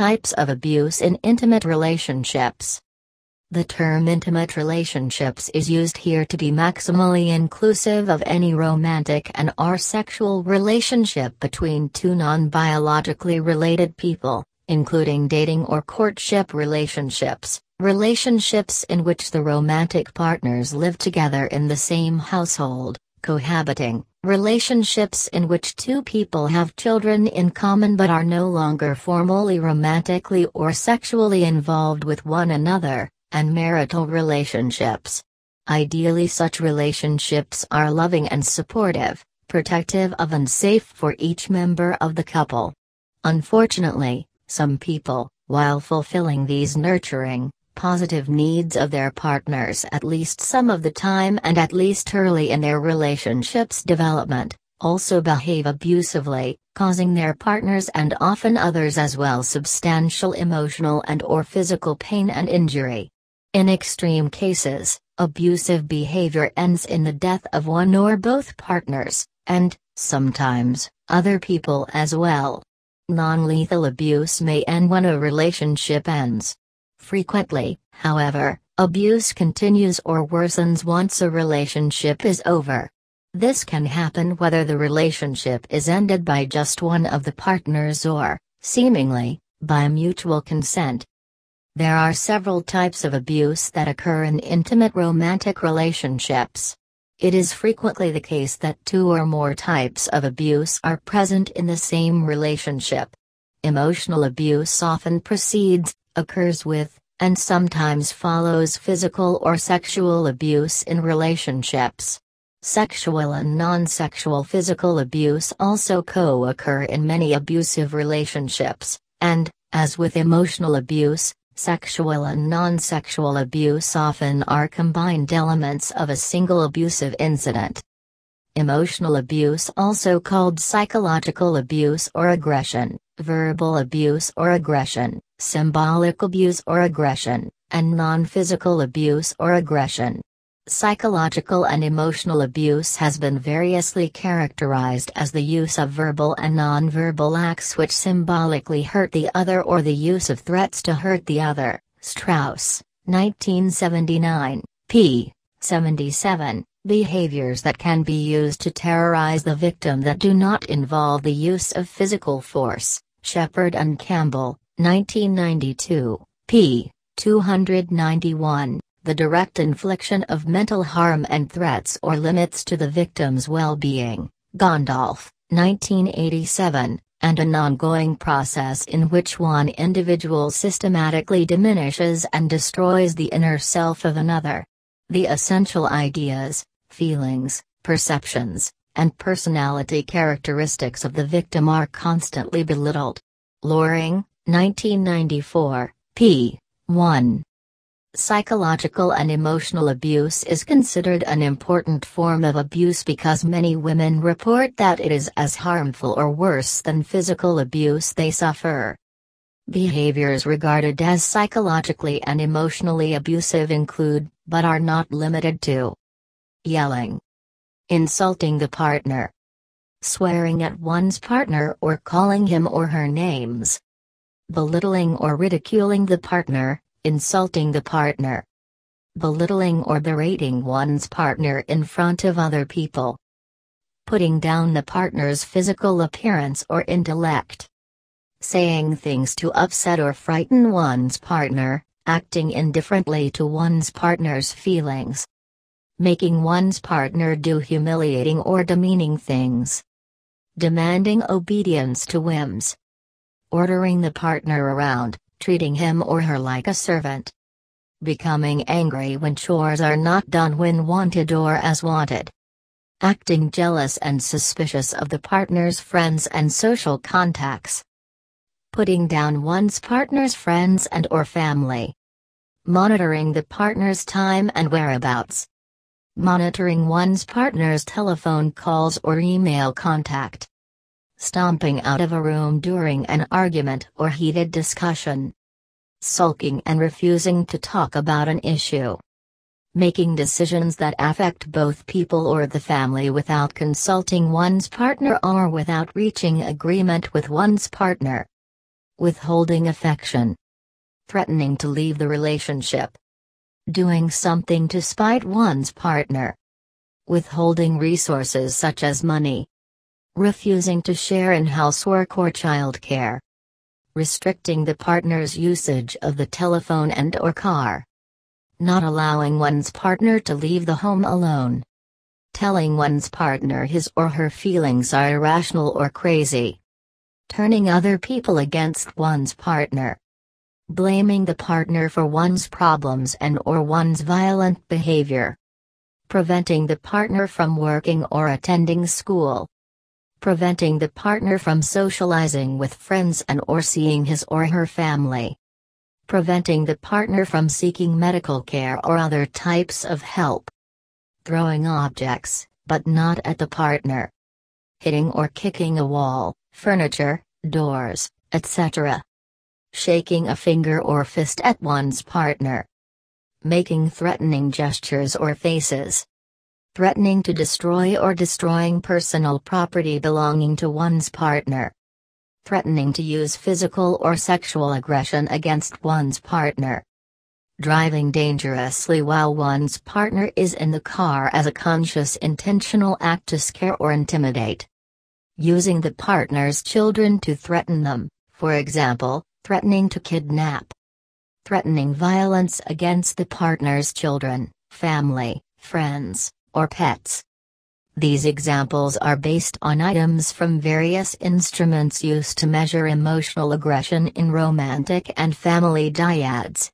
Types of abuse in intimate relationships. The term intimate relationships is used here to be maximally inclusive of any romantic and/or sexual relationship between two non-biologically related people, including dating or courtship relationships, relationships in which the romantic partners live together in the same household, cohabiting, relationships in which two people have children in common but are no longer formally romantically or sexually involved with one another, and marital relationships. Ideally, such relationships are loving and supportive, protective of and safe for each member of the couple. Unfortunately, some people, while fulfilling these nurturing, positive needs of their partners at least some of the time and at least early in their relationship's development, also behave abusively, causing their partners and often others as well substantial emotional and/or physical pain and injury. In extreme cases, abusive behavior ends in the death of one or both partners, and, sometimes, other people as well. Non-lethal abuse may end when a relationship ends. Frequently, however, abuse continues or worsens once a relationship is over. This can happen whether the relationship is ended by just one of the partners or, seemingly, by mutual consent. There are several types of abuse that occur in intimate romantic relationships. It is frequently the case that two or more types of abuse are present in the same relationship. Emotional abuse often precedes, occurs with, and sometimes follows physical or sexual abuse in relationships. Sexual and non-sexual physical abuse also co-occur in many abusive relationships, and, as with emotional abuse, sexual and non-sexual abuse often are combined elements of a single abusive incident. Emotional abuse, also called psychological abuse or aggression, verbal abuse or aggression, symbolic abuse or aggression, and non-physical abuse or aggression. Psychological and emotional abuse has been variously characterized as the use of verbal and non-verbal acts which symbolically hurt the other or the use of threats to hurt the other. Strauss, 1979, p. 77. Behaviors that can be used to terrorize the victim that do not involve the use of physical force. Shepard and Campbell, 1992, p. 291. The direct infliction of mental harm and threats or limits to the victim's well-being. Gondolf, 1987, and an ongoing process in which one individual systematically diminishes and destroys the inner self of another. The essential ideas, feelings, perceptions, and personality characteristics of the victim are constantly belittled. Loring, 1994, p. 1. Psychological and emotional abuse is considered an important form of abuse because many women report that it is as harmful or worse than physical abuse they suffer. Behaviors regarded as psychologically and emotionally abusive include, but are not limited to, yelling, insulting the partner, swearing at one's partner or calling him or her names, belittling or ridiculing the partner, insulting the partner, belittling or berating one's partner in front of other people, putting down the partner's physical appearance or intellect, saying things to upset or frighten one's partner, acting indifferently to one's partner's feelings, making one's partner do humiliating or demeaning things, demanding obedience to whims, ordering the partner around, treating him or her like a servant, becoming angry when chores are not done when wanted or as wanted, acting jealous and suspicious of the partner's friends and social contacts, putting down one's partner's friends and/or family, monitoring the partner's time and whereabouts, monitoring one's partner's telephone calls or email contact, stomping out of a room during an argument or heated discussion, sulking and refusing to talk about an issue, making decisions that affect both people or the family without consulting one's partner or without reaching agreement with one's partner, Withholding affection. Threatening to leave the relationship. Doing something to spite one's partner. Withholding resources such as money. Refusing to share in housework or childcare. Restricting the partner's usage of the telephone and/or car. Not allowing one's partner to leave the home alone. Telling one's partner his or her feelings are irrational or crazy. Turning other people against one's partner. Blaming the partner for one's problems and/or one's violent behavior. Preventing the partner from working or attending school. Preventing the partner from socializing with friends and/or seeing his or her family. Preventing the partner from seeking medical care or other types of help. Throwing objects, but not at the partner. Hitting or kicking a wall, furniture, doors, etc. Shaking a finger or fist at one's partner. Making threatening gestures or faces. Threatening to destroy or destroying personal property belonging to one's partner. Threatening to use physical or sexual aggression against one's partner. Driving dangerously while one's partner is in the car as a conscious intentional act to scare or intimidate. Using the partner's children to threaten them, for example, threatening to kidnap. Threatening violence against the partner's children, family, friends, or pets. These examples are based on items from various instruments used to measure emotional aggression in romantic and family dyads.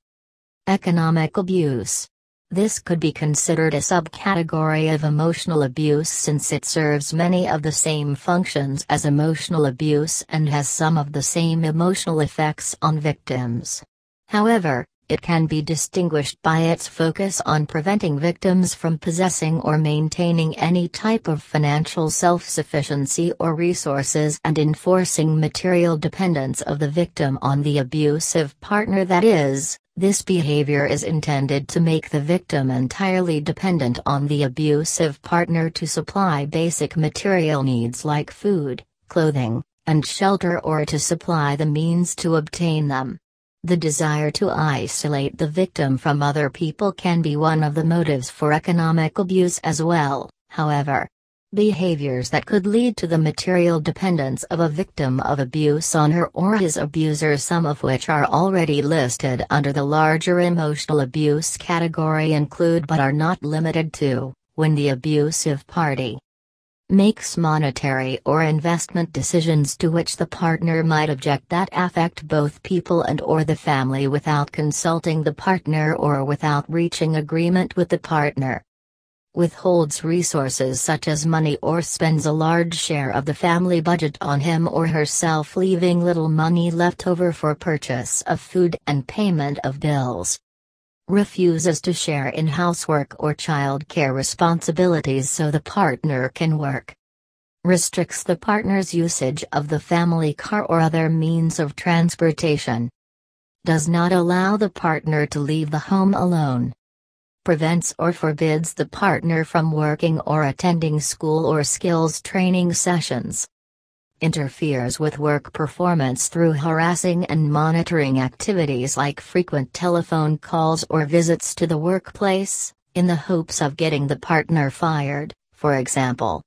Economic abuse. This could be considered a subcategory of emotional abuse since it serves many of the same functions as emotional abuse and has some of the same emotional effects on victims. However, it can be distinguished by its focus on preventing victims from possessing or maintaining any type of financial self-sufficiency or resources and enforcing material dependence of the victim on the abusive partner. That is, this behavior is intended to make the victim entirely dependent on the abusive partner to supply basic material needs like food, clothing, and shelter or to supply the means to obtain them. The desire to isolate the victim from other people can be one of the motives for economic abuse as well, however. Behaviors that could lead to the material dependence of a victim of abuse on her or his abuser, some of which are already listed under the larger emotional abuse category, include but are not limited to, when the abusive party makes monetary or investment decisions to which the partner might object that affect both people and/or the family without consulting the partner or without reaching agreement with the partner. Withholds resources such as money or spends a large share of the family budget on him or herself, leaving little money left over for purchase of food and payment of bills. Refuses to share in housework or child care responsibilities so the partner can work. Restricts the partner's usage of the family car or other means of transportation. Does not allow the partner to leave the home alone. Prevents or forbids the partner from working or attending school or skills training sessions. Interferes with work performance through harassing and monitoring activities like frequent telephone calls or visits to the workplace, in the hopes of getting the partner fired, for example.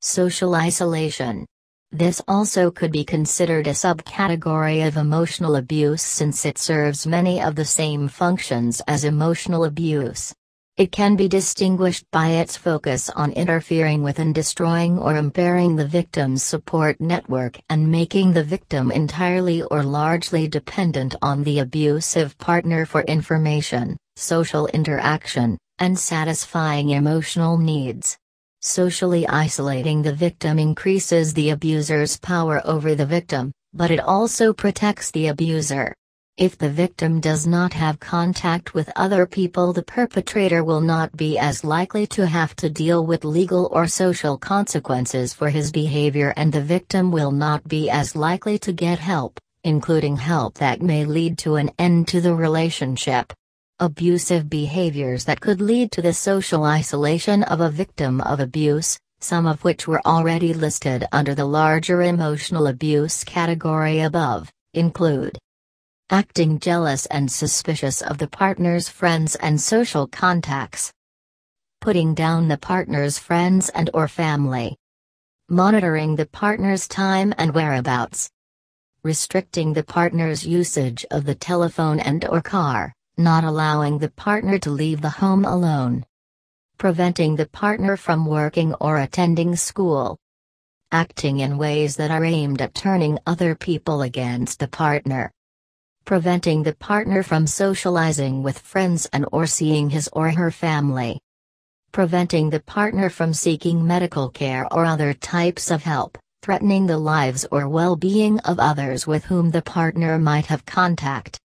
Social isolation. This also could be considered a subcategory of emotional abuse since it serves many of the same functions as emotional abuse. It can be distinguished by its focus on interfering with and destroying or impairing the victim's support network and making the victim entirely or largely dependent on the abusive partner for information, social interaction, and satisfying emotional needs. Socially isolating the victim increases the abuser's power over the victim, but it also protects the abuser. If the victim does not have contact with other people, the perpetrator will not be as likely to have to deal with legal or social consequences for his behavior, and the victim will not be as likely to get help, including help that may lead to an end to the relationship. Abusive behaviors that could lead to the social isolation of a victim of abuse, some of which were already listed under the larger emotional abuse category above, include acting jealous and suspicious of the partner's friends and social contacts, putting down the partner's friends and or family, monitoring the partner's time and whereabouts, restricting the partner's usage of the telephone and or car, not allowing the partner to leave the home alone, preventing the partner from working or attending school, acting in ways that are aimed at turning other people against the partner, preventing the partner from socializing with friends and or seeing his or her family, preventing the partner from seeking medical care or other types of help, threatening the lives or well-being of others with whom the partner might have contact.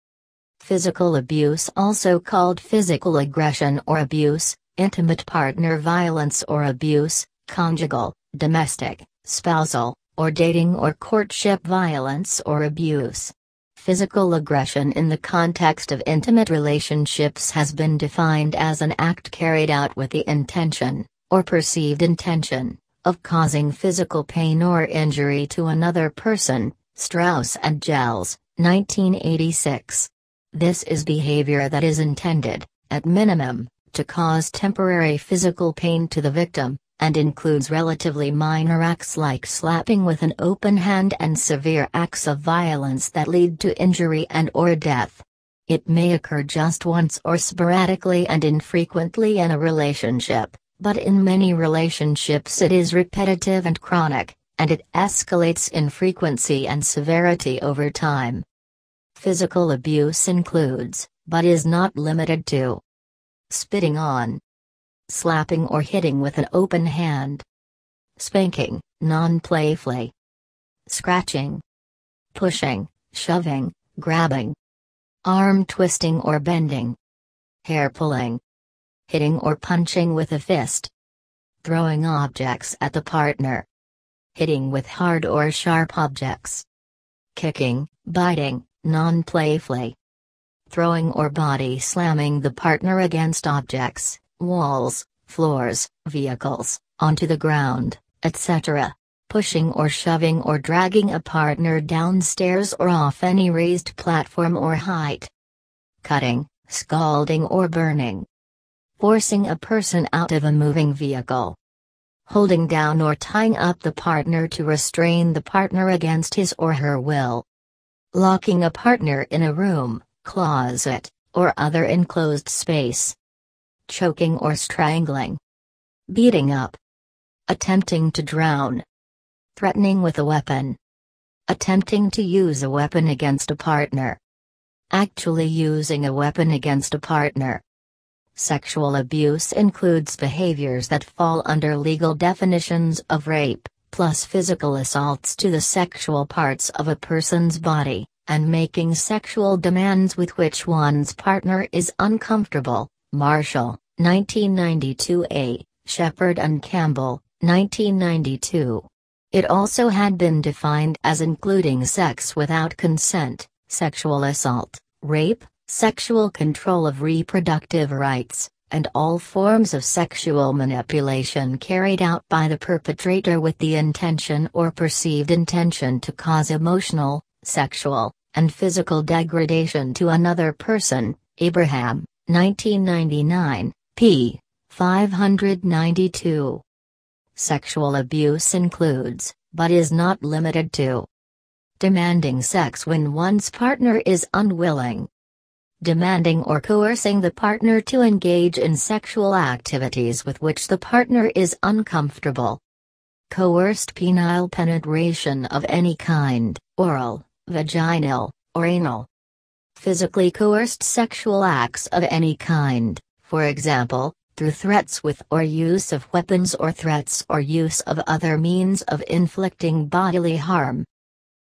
Physical abuse, also called physical aggression or abuse, intimate partner violence or abuse, conjugal, domestic, spousal, or dating or courtship violence or abuse. Physical aggression in the context of intimate relationships has been defined as an act carried out with the intention, or perceived intention, of causing physical pain or injury to another person, Strauss and Gels, 1986. This is behavior that is intended, at minimum, to cause temporary physical pain to the victim, and includes relatively minor acts like slapping with an open hand and severe acts of violence that lead to injury and or death. It may occur just once or sporadically and infrequently in a relationship, but in many relationships it is repetitive and chronic, and it escalates in frequency and severity over time. Physical abuse includes, but is not limited to, spitting on, slapping or hitting with an open hand, spanking, non-playfully, scratching, pushing, shoving, grabbing, arm twisting or bending, hair pulling, hitting or punching with a fist, throwing objects at the partner, hitting with hard or sharp objects, kicking, biting, non-playfully, throwing or body slamming the partner against objects, walls, floors, vehicles, onto the ground, etc., pushing or shoving or dragging a partner downstairs or off any raised platform or height, cutting, scalding or burning, forcing a person out of a moving vehicle, holding down or tying up the partner to restrain the partner against his or her will, locking a partner in a room, closet, or other enclosed space, choking or strangling, beating up, attempting to drown, threatening with a weapon, attempting to use a weapon against a partner, actually using a weapon against a partner. Sexual abuse includes behaviors that fall under legal definitions of rape, plus physical assaults to the sexual parts of a person's body, and making sexual demands with which one's partner is uncomfortable. Marshall, 1992 A. Shepard and Campbell, 1992. It also had been defined as including sex without consent, sexual assault, rape, sexual control of reproductive rights, and all forms of sexual manipulation carried out by the perpetrator with the intention or perceived intention to cause emotional, sexual, and physical degradation to another person. Abraham, 1999, p. 592. Sexual abuse includes, but is not limited to, demanding sex when one's partner is unwilling, demanding or coercing the partner to engage in sexual activities with which the partner is uncomfortable, coerced penile penetration of any kind, oral, vaginal, or anal, physically coerced sexual acts of any kind, for example, through threats with or use of weapons or threats or use of other means of inflicting bodily harm.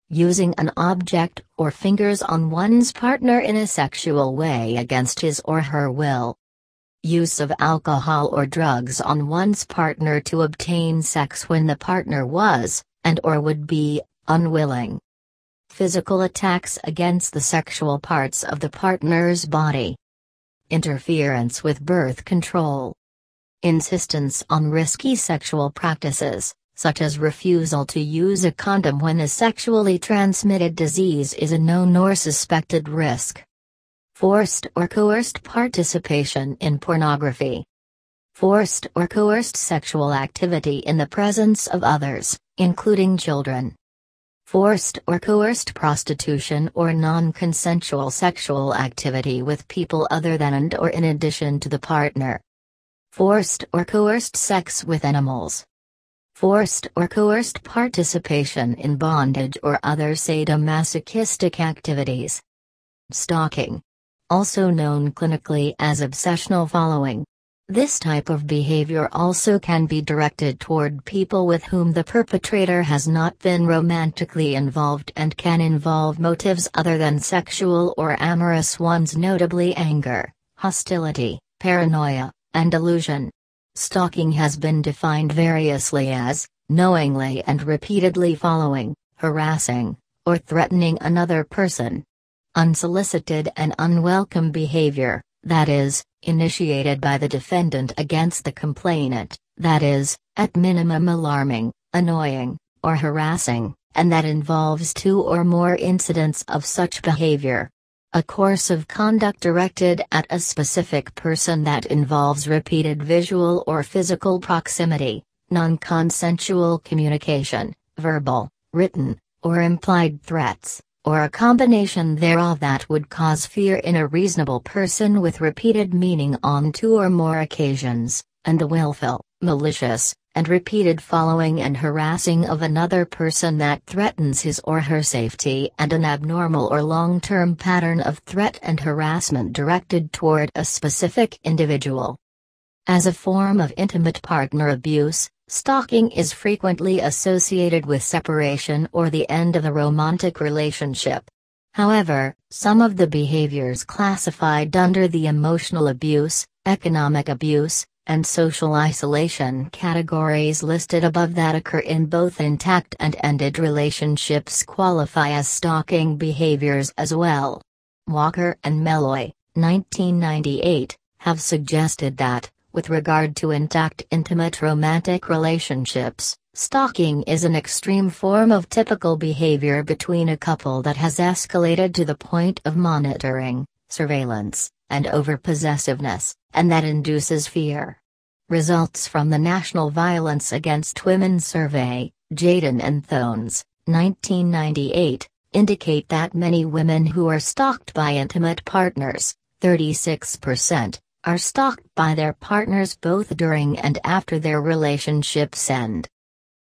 Using an object or fingers on one's partner in a sexual way against his or her will. Use of alcohol or drugs on one's partner to obtain sex when the partner was, and or would be, unwilling. Physical attacks against the sexual parts of the partner's body. Interference with birth control. Insistence on risky sexual practices, such as refusal to use a condom when a sexually transmitted disease is a known or suspected risk. Forced or coerced participation in pornography. Forced or coerced sexual activity in the presence of others, including children. Forced or coerced prostitution or non-consensual sexual activity with people other than and/or in addition to the partner. Forced or coerced sex with animals. Forced or coerced participation in bondage or other sadomasochistic activities. Stalking. Also known clinically as obsessional following. This type of behavior also can be directed toward people with whom the perpetrator has not been romantically involved and can involve motives other than sexual or amorous ones, notably anger, hostility, paranoia, and delusion. Stalking has been defined variously as, knowingly and repeatedly following, harassing, or threatening another person. Unsolicited and unwelcome behavior, that is, initiated by the defendant against the complainant, that is, at minimum alarming, annoying, or harassing, and that involves two or more incidents of such behavior. A course of conduct directed at a specific person that involves repeated visual or physical proximity, non-consensual communication, verbal, written, or implied threats, or a combination thereof that would cause fear in a reasonable person with repeated meaning on two or more occasions, and the willful, malicious, and repeated following and harassing of another person that threatens his or her safety, and an abnormal or long-term pattern of threat and harassment directed toward a specific individual. As a form of intimate partner abuse, stalking is frequently associated with separation or the end of a romantic relationship. However, some of the behaviors classified under the emotional abuse, economic abuse, and social isolation categories listed above that occur in both intact and ended relationships qualify as stalking behaviors as well. Walker and Malloy, 1998, have suggested that, with regard to intact intimate romantic relationships, stalking is an extreme form of typical behavior between a couple that has escalated to the point of monitoring, surveillance, and overpossessiveness, and that induces fear. Results from the National Violence Against Women Survey, Jayden and Thones, 1998, indicate that many women who are stalked by intimate partners, 36%, are stalked by their partners both during and after their relationships end.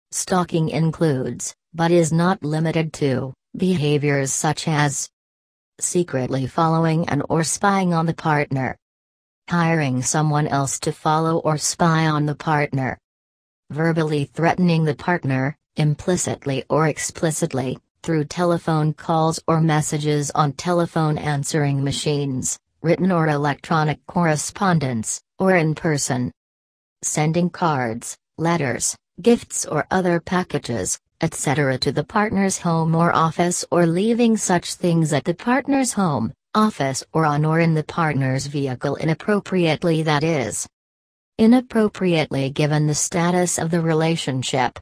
Stalking includes, but is not limited to, behaviors such as secretly following and or spying on the partner, hiring someone else to follow or spy on the partner, verbally threatening the partner, implicitly or explicitly, through telephone calls or messages on telephone answering machines, written or electronic correspondence, or in person. Sending cards, letters, gifts or other packages, etc. to the partner's home or office, or leaving such things at the partner's home, office or on or in the partner's vehicle inappropriately, that is, inappropriately given the status of the relationship.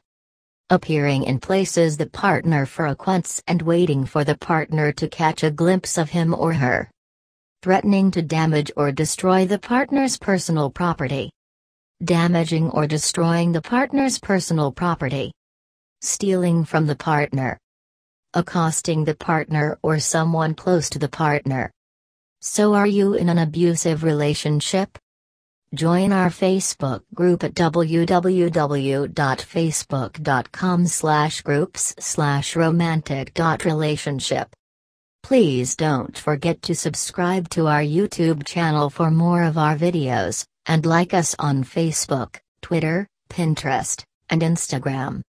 Appearing in places the partner frequents and waiting for the partner to catch a glimpse of him or her. Threatening to damage or destroy the partner's personal property. Damaging or destroying the partner's personal property. Stealing from the partner. Accosting the partner or someone close to the partner. So, are you in an abusive relationship? Join our Facebook group at facebook.com/groups/romantic.relationship. Please don't forget to subscribe to our YouTube channel for more of our videos, and like us on Facebook, Twitter, Pinterest, and Instagram.